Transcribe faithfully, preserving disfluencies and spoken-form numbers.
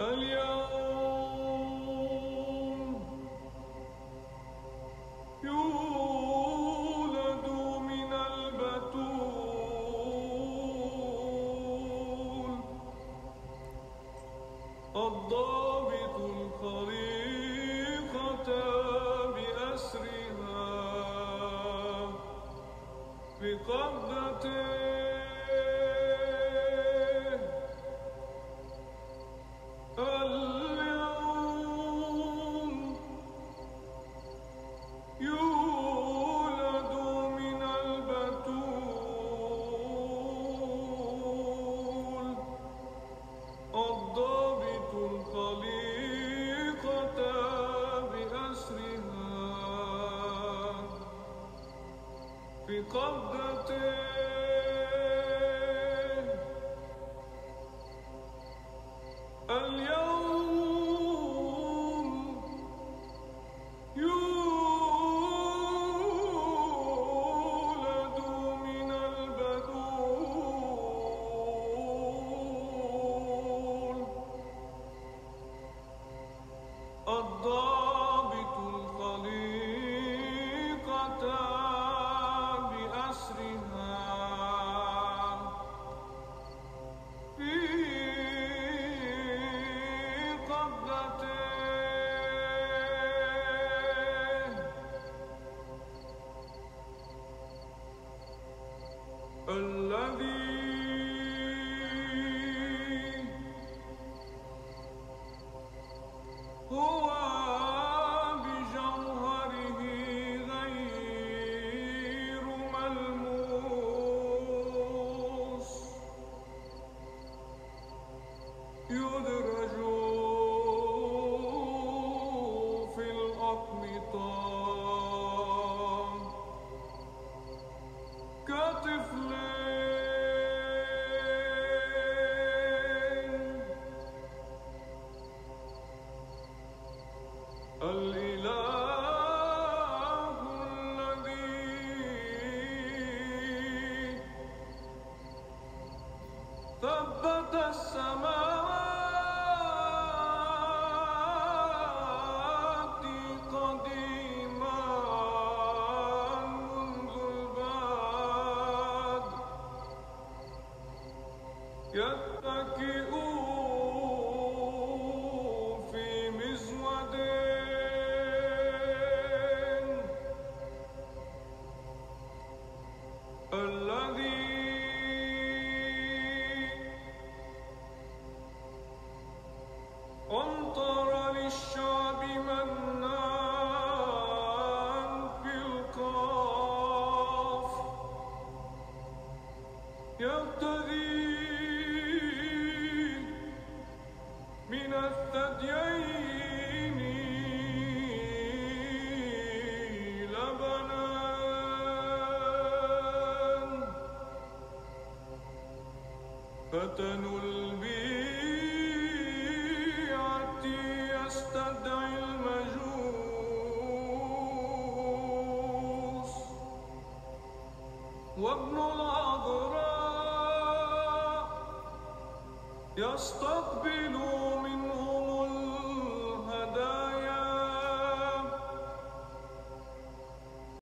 اليوم يولد من البتول الضابط الخليقة بأسرها بقبضته اليوم يولد من البتول الضابط الخليقة بأسرها في قبضته اليوم يولد من البتول الضابط الخليقة بأسرها الذي هو بجوهره غير ملموس يدرج كطفلين الإله الذي ثبت السماء يتكئوا في مزود الذي أمطر للشعب منان في القاف يقتدي من الثديين لبنا فتن البيعة يستدعي المجوس وابن العذراء يستقبل من